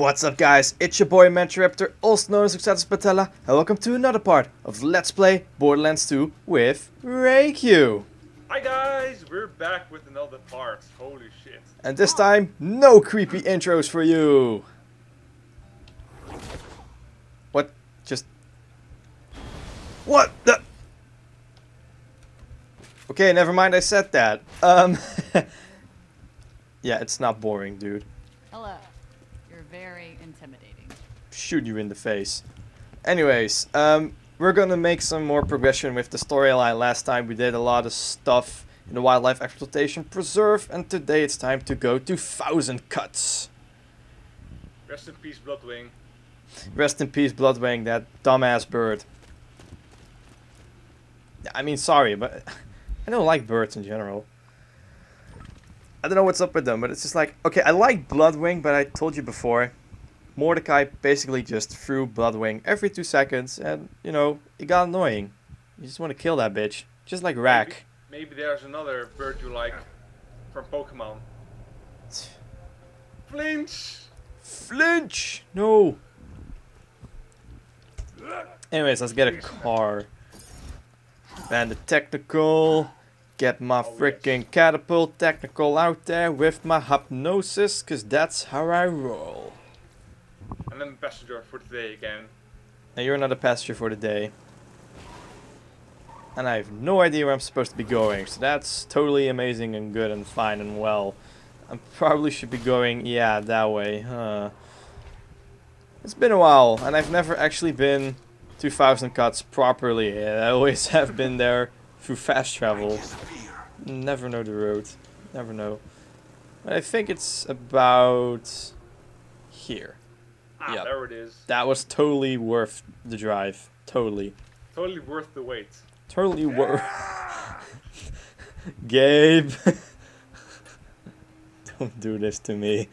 What's up, guys? It's your boy MechaRaptor, also known as Luxatus Patella, and welcome to another part of Let's Play Borderlands 2 with Rayque. Hi guys, we're back with another part. Holy shit! And this time, no creepy intros for you. What? Just what the? Okay, never mind. I said that. Yeah, it's not boring, dude. Hello. Very intimidating. Shoot you in the face. Anyways, we're gonna make some more progression with the storyline. Last time we did a lot of stuff in the Wildlife Exploitation Preserve, and today it's time to go to Thousand Cuts. Rest in peace, Bloodwing. Rest in peace, Bloodwing, that dumbass bird. I mean, sorry, but I don't like birds in general. I don't know what's up with them, but it's just like, okay, I like Bloodwing, but I told you before, Mordecai basically just threw Bloodwing every 2 seconds, and, you know, it got annoying. You just want to kill that bitch, just like Rayque. Maybe there's another bird you like from Pokemon. Flinch! Flinch! No! Anyways, let's get a car. And the technical... Get my freaking catapult technical out there with my hypnosis, cause that's how I roll. And I'm the passenger for today again. And you're another passenger for the day. And I have no idea where I'm supposed to be going, so that's totally amazing and good and fine and well. I probably should be going, yeah, that way, huh? It's been a while, and I've never actually been to Thousand Cuts properly. I always have been there. Through fast travel. Never know the road. Never know. But I think it's about here. Ah, yep. There it is. That was totally worth the drive. Totally. Totally worth the wait. Totally worth... Gabe! Don't do this to me.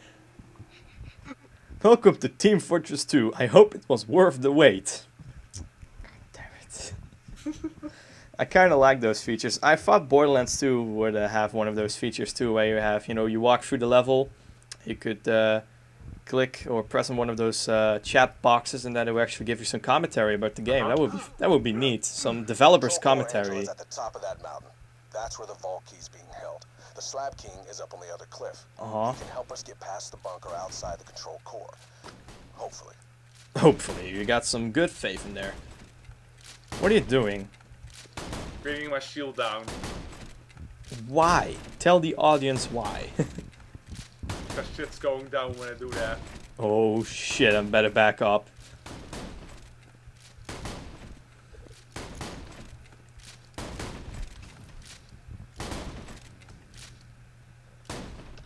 Welcome to Team Fortress 2. I hope it was worth the wait. Damn it. I kind of like those features. I thought Borderlands 2 would have one of those features too, where you have, you know, you walk through the level, you could click or press on one of those chat boxes, and then it will actually give you some commentary about the game. That would be neat. Some developers' commentary. At the top of that mountain. That's where the vault key is being held. The Slab King is up on the other cliff. He can help us get past the bunker outside the control core. Hopefully. Hopefully, you got some good faith in there. What are you doing? Bringing my shield down. Why? Tell the audience why. Because shit's going down when I do that. Oh shit, I better back up.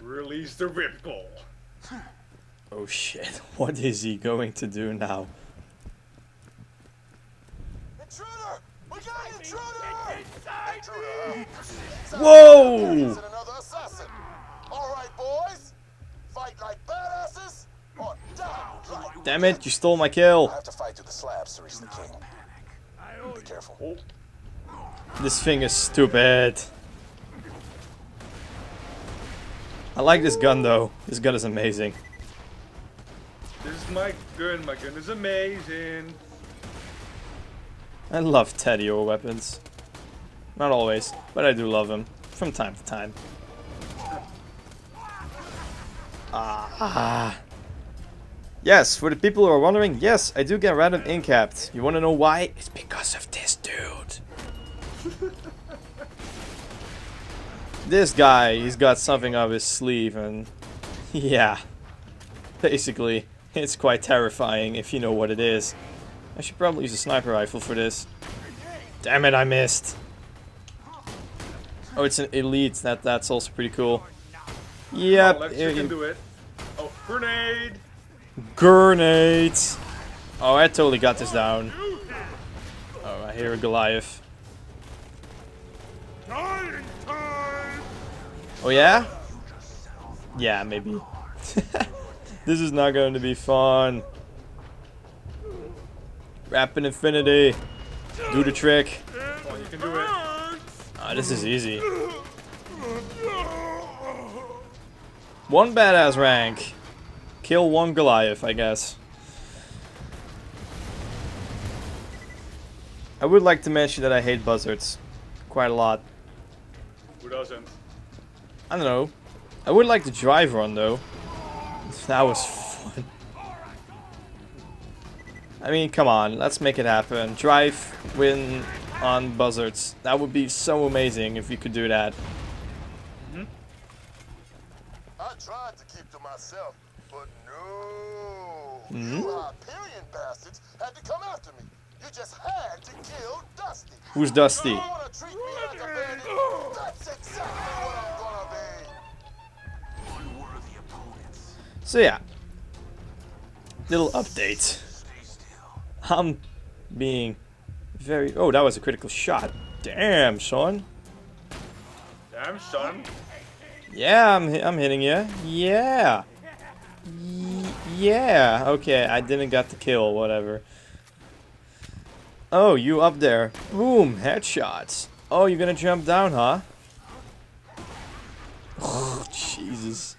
Release the ripcord. Oh shit, what is he going to do now? Whoa! Damn it! You stole my kill. I have to fight through the slabs to reach the king. Be careful. This thing is stupid. I like this gun though. This gun is amazing. This is my gun. My gun is amazing. I love Teddy O weapons. Not always, but I do love him from time to time. Yes, for the people who are wondering, yes, I do get random incapped. You want to know why? It's because of this dude. This guy, he's got something up his sleeve, and yeah, basically, it's quite terrifying if you know what it is. I should probably use a sniper rifle for this. Damn it, I missed. Oh, it's an elite. That's also pretty cool. Yep. Oh, you can do it. Oh, grenade! Grenade! Oh, I totally got this down. Oh, I hear a Goliath. Oh, yeah? Yeah, maybe. This is not going to be fun. Rapid infinity. Do the trick. Oh, you can do it. Oh, this is easy. One badass rank. Kill one Goliath, I guess. I would like to mention that I hate buzzards quite a lot. Who doesn't? I don't know. I would like to drive one though. That was fun. I mean, come on, let's make it happen. Drive, win on buzzards. That would be so amazing if you could do that. Mm-hmm. I tried to keep to myself, but no. Mm-hmm. You Hyperion bastards had to come after me. You just had to kill Dusty. Who's Dusty? You don't want to treat me like a bandit. That's exactly what I'm gonna be. Unworthy opponents. So yeah, little update. I'm being very. Oh, that was a critical shot. Damn, son. Damn, son. Yeah, I'm hitting you. Yeah. Yeah. Okay, I didn't got the kill. Whatever. Oh, you up there. Boom, headshots. Oh, you're gonna jump down, huh? Oh, Jesus.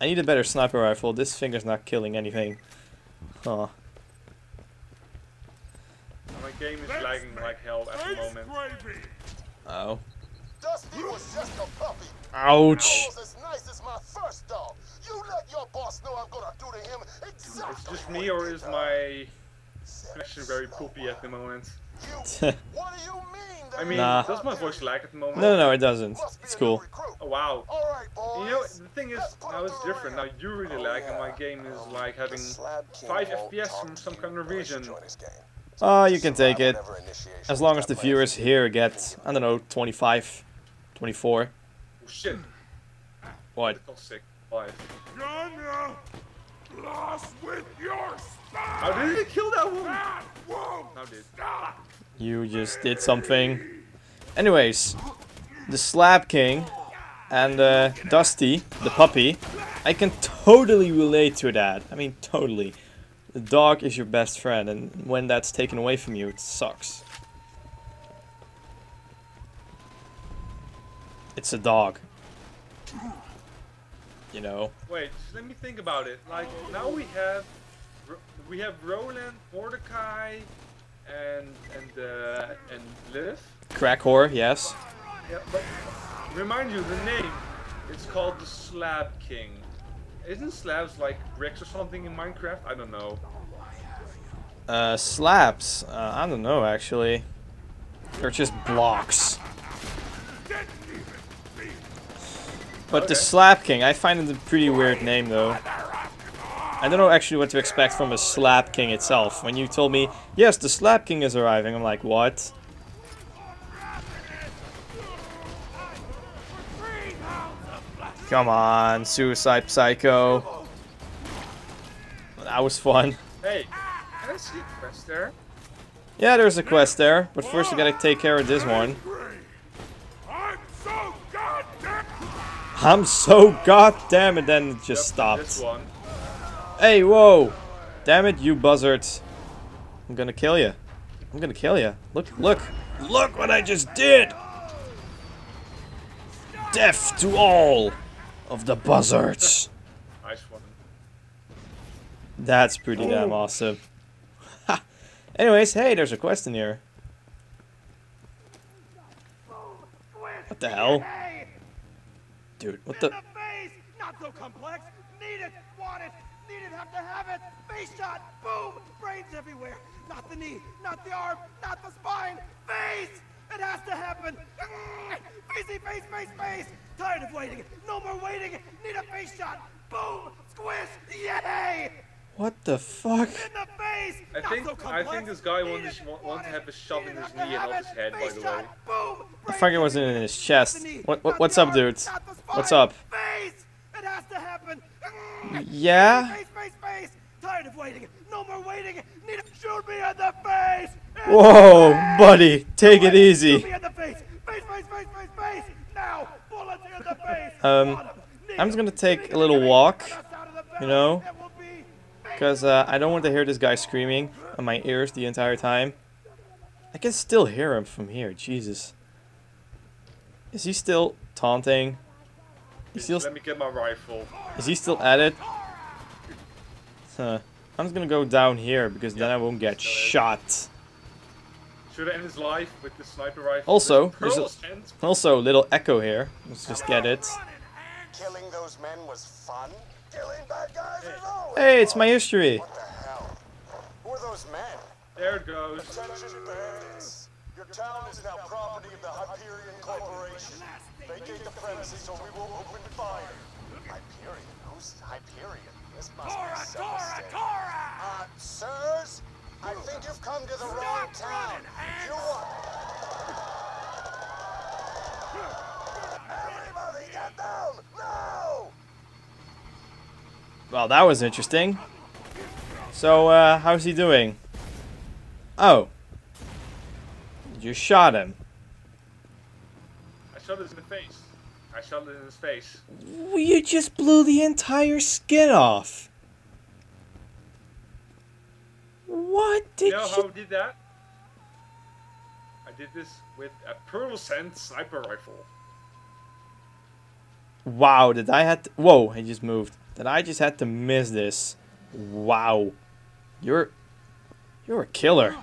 I need a better sniper rifle. This finger's not killing anything. Huh. My game is lagging like hell at the moment. Oh. Dusty was just a puppy. Ouch. As nice as my first dog. You let your boss know I'm gonna do to him exactly. Is this me or is my connection very poopy at the moment? I mean, nah. Does my voice lag at the moment? No, no, it doesn't. It's cool. Oh, wow. You know, the thing is, now it's different. Now you really lag, and my game is like having 5 FPS from some kind of reason. Oh, you can take it. As long as the viewers here get, I don't know, 25, 24. Oh, shit. What? Lost with your style. How did you kill that one? How did? You just did something. Anyways, the Slab King and Dusty, the puppy, I can totally relate to that. I mean, totally. The dog is your best friend, and when that's taken away from you, it sucks. It's a dog. You know. Wait, just let me think about it. Like now we have Roland, Mordecai, and Liv. Crack whore, yes. Yeah, but remind you the name. It's called the Slab King. Isn't slabs like bricks or something in Minecraft? I don't know. Slabs? I don't know actually. They're just blocks. But okay. The Slab King, I find it a pretty weird name though. I don't know actually what to expect from a Slab King itself. When you told me, yes, the Slab King is arriving, I'm like, what? Come on, Suicide Psycho. That was fun. Hey, can I see a quest there? Yeah, there's a quest there, but first we gotta take care of this one. I'm so goddamn it! Then it just stopped. Hey, whoa! Damn it, you buzzards! I'm gonna kill you. I'm gonna kill you. Look, look, look what I just did! Death to all of the buzzards. Nice one. That's pretty damn awesome. Anyways, hey, there's a quest in here. What the hell? Dude, what the? Not so complex. Need it, want it, need it, have to have it. Face shot, boom, brains everywhere. Not the knee, not the arm, not the spine. Face, it has to happen. Facey, face, face, face. Tired of waiting. No more waiting. Need a face shot. Boom, squish, yay. What the fuck? In the face. I think this guy wanted to have a shot in his knee and off his head, by the way. The fuck, it wasn't in his chest. What's up, dudes? What's up? Yeah? Whoa, buddy, take it easy. I'm just gonna take a little walk, you know? Because I don't want to hear this guy screaming in my ears the entire time. I can still hear him from here, Jesus. Is he still taunting? Let me get my rifle. Is he still at it? I'm just gonna go down here because then I won't get shot. Should end his life with the sniper rifle. Also, there's also a little echo here. Let's just get it. Killing those men was fun. Killing bad guys is always fun. It's my history. What the hell? Who are those men? There it goes. Attention, bandits. Your town is now property of the Hyperion Corporation. Vacate the premises or we will open fire. Hyperion? Who's Hyperion? This must be sirs, I think you've come to the wrong town. You are... Everybody get down! No! Well, that was interesting. So, how's he doing? Oh. You shot him. I shot him in the face. I shot him in his face. Well, you just blew the entire skin off. What did you... know how I did that? I did this with a pearl scent sniper rifle. Wow, did I had to... Whoa, I just moved. Did I just had to miss this? Wow. You're a killer.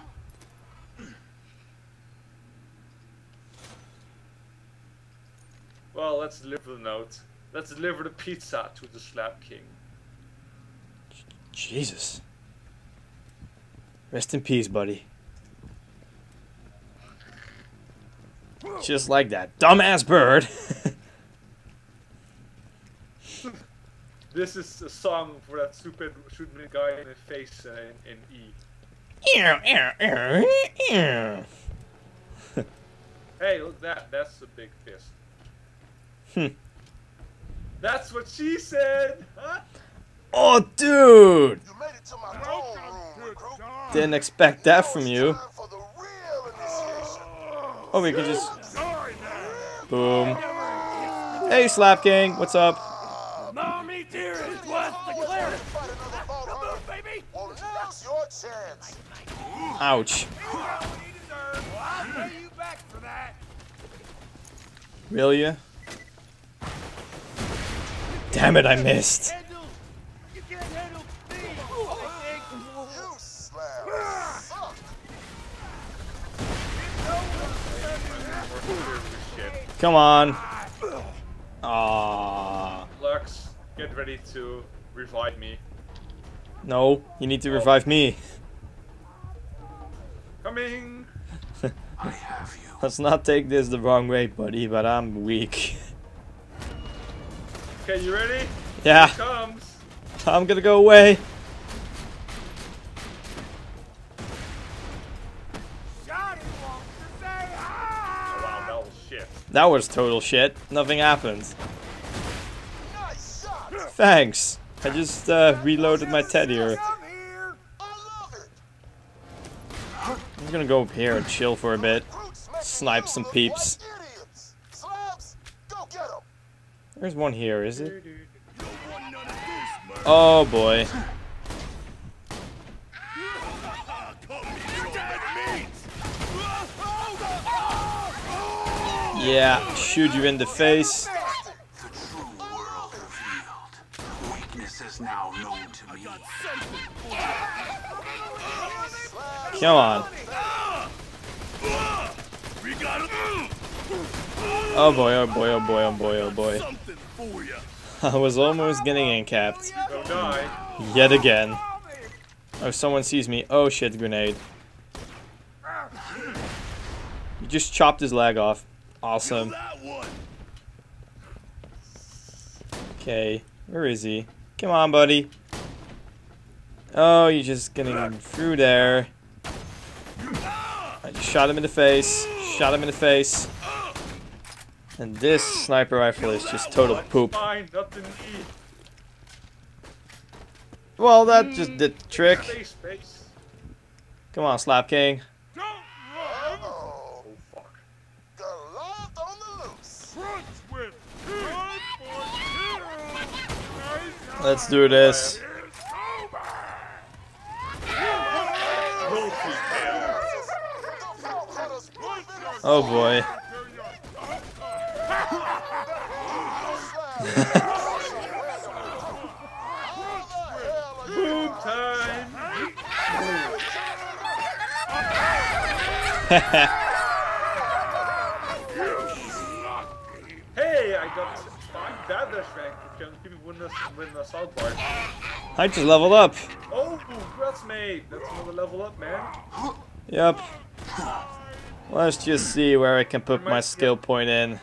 Well, let's deliver the note. Let's deliver the pizza to the Slab King. Jesus. Rest in peace, buddy. Just like that dumbass bird. This is a song for that stupid shooting guy in the face in E. Hey, look that's a big fist. That's what she said, huh? Oh, dude! You made it to my room. Didn't expect that from you. Oh, we could just... Boom. Hey, Slab King, what's up? Mommy dearest wants the clearance. Move, baby. Now's your chance. Ouch. I'll pay you back for that. Will ya? Damn it, I missed. You can't handle me. You slap. Come on. Aww. Lux, get ready to revive me. No, you need to revive me. Coming. I have you. Let's not take this the wrong way, buddy, but I'm weak. Okay, you ready? Yeah. Here it comes. I'm gonna go away. Wow, that was shit. That was total shit. Nothing happened. Nice shot. Thanks. I just reloaded my Teddy. I'm gonna go up here and chill for a bit. Snipe some peeps. There's one here, is it? Oh boy. Yeah, shoot you in the face. The true world revealed. Weakness is now known to me. Come on. We gotta move. Oh boy, oh boy, oh boy, oh boy, oh boy. I was almost getting incapped. Yet again. Oh, someone sees me. Oh shit, grenade. You just chopped his leg off. Awesome. Okay, where is he? Come on, buddy. Oh, you're just getting through there. I just shot him in the face. Shot him in the face. And this sniper rifle is just total poop. Well, that just did the trick. Come on, Slab King. Oh, fuck. Goliath on the loose. Let's do this. Oh boy. Hey, I got 5 damage rank because people wouldn't win the salt bar. I just leveled up. Oh, congrats, mate. That's another level up, man. Yep. Let's just see where I can put my skill point in.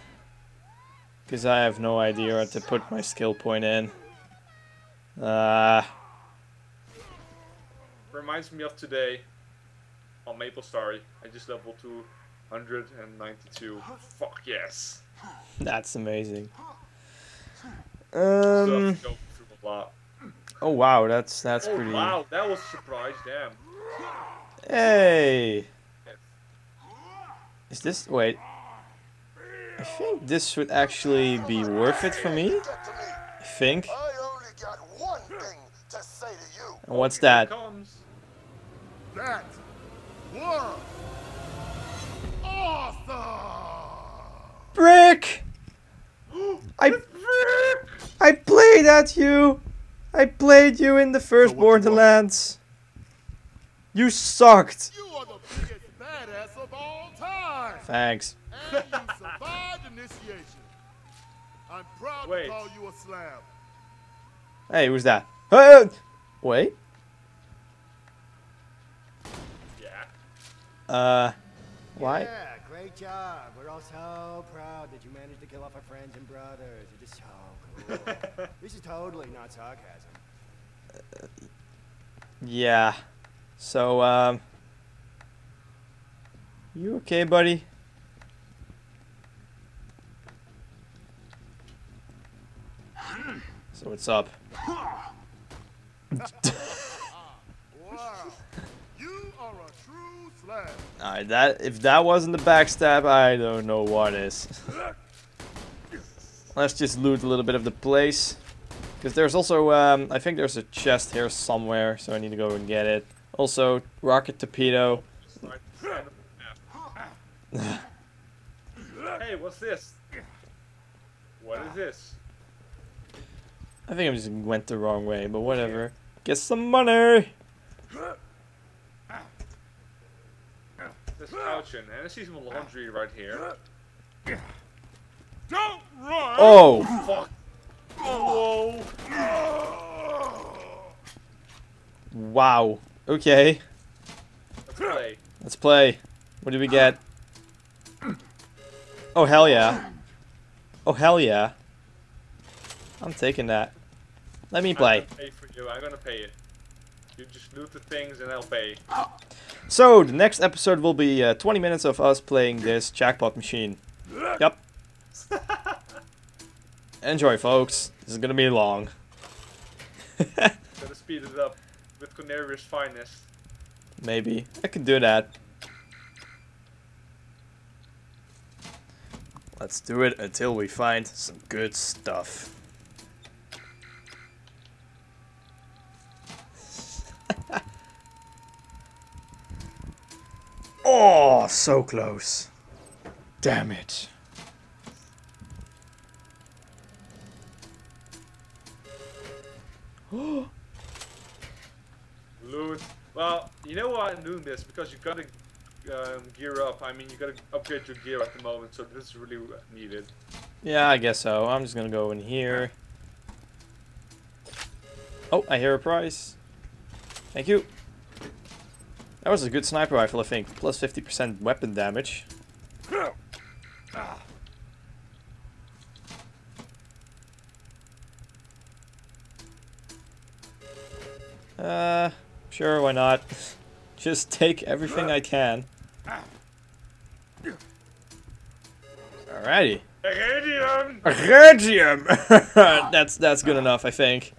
Because I have no idea where to put my skill point in. Reminds me of today on MapleStory. I just leveled 292. Fuck yes. That's amazing. Oh wow, that's pretty. Wow, that was a surprise, damn. Hey. Is this, wait, I think this should actually be worth it for me, I think. I only got one thing to say to you. And what's that? That was awesome! Brick! I played at you! I played you in the first Borderlands. You sucked! You are the biggest badass of all time! Thanks. And you survived initiation. I'm proud to call you a slab. Hey, who's that? Wait. Yeah. Why? Yeah, great job. We're all so proud that you managed to kill off our friends and brothers. You're just so cool. This is totally not sarcasm. Yeah. So, you okay, buddy? So what's up? You are a true slab. All right, that if that wasn't the backstab, I don't know what is. Let's just loot a little bit of the place, because there's also I think there's a chest here somewhere, so I need to go and get it. Also, rocket torpedo. Hey, what's this? What is this? I think I just went the wrong way, but whatever. Get some money! This pouching, and I see some laundry right here. Don't run! Oh! Fuck! Oh! Wow. Okay. Let's play. Let's play. What do we get? Oh, hell yeah. Oh, hell yeah. I'm taking that. Let me play. I'm gonna pay for you. I'm gonna pay it. You just loot the things and I'll pay. So the next episode will be 20 minutes of us playing this jackpot machine. Yep. Enjoy, folks. This is gonna be long. Gotta speed it up with Cornelius' finest. Maybe I can do that. Let's do it until we find some good stuff. Oh, so close. Damn it. Loot. Well, you know why I'm doing this? Because you gotta gear up. I mean, you gotta upgrade your gear at the moment, so this is really needed. Yeah, I guess so. I'm just gonna go in here. Oh, I hear a prize. Thank you. That was a good sniper rifle, I think. Plus 50% weapon damage. Sure, why not? Just take everything I can. Alrighty. Regium! That's good enough, I think.